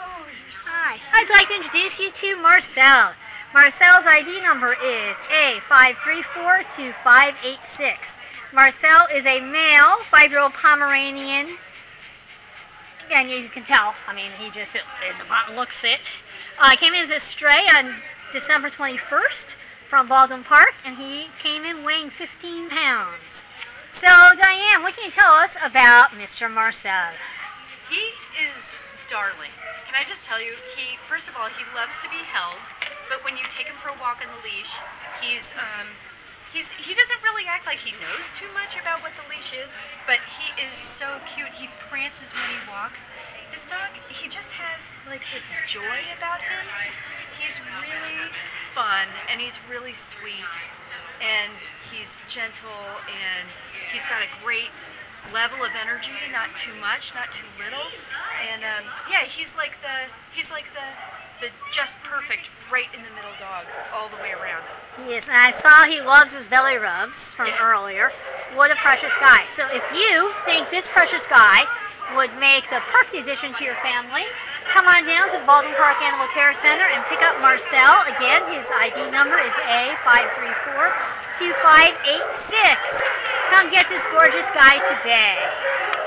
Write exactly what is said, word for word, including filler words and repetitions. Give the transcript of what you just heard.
Oh, hi. I'd like to introduce you to Marcel. Marcel's I D number is A five three four two five eight six. Marcel is a male, five-year-old Pomeranian. Again, you can tell. I mean, he just is, looks it. Uh, came in as a stray on December twenty-first from Baldwin Park, and he came in weighing fifteen pounds. So, Diane, what can you tell us about Mister Marcel? He is darling. Can I just tell you, he, first of all, he loves to be held, but when you take him for a walk on the leash, he's, um, he's, he doesn't really act like he knows too much about what the leash is, but he is so cute. He prances when he walks. This dog, he just has, like, this joy about him. He's really fun, and he's really sweet, and he's gentle, and he's got a great level of energy, not too much, not too little, and um, yeah, he's like the he's like the the just perfect, right in the middle dog all the way around. Yes, and I saw he loves his belly rubs from yeah. earlier. What a precious guy! So if you think this precious guy would make the perfect addition to your family, come on down to the Baldwin Park Animal Care Center and pick up Marcel. Again, his I D number is A five three four two five eight six. Come get this gorgeous guy today.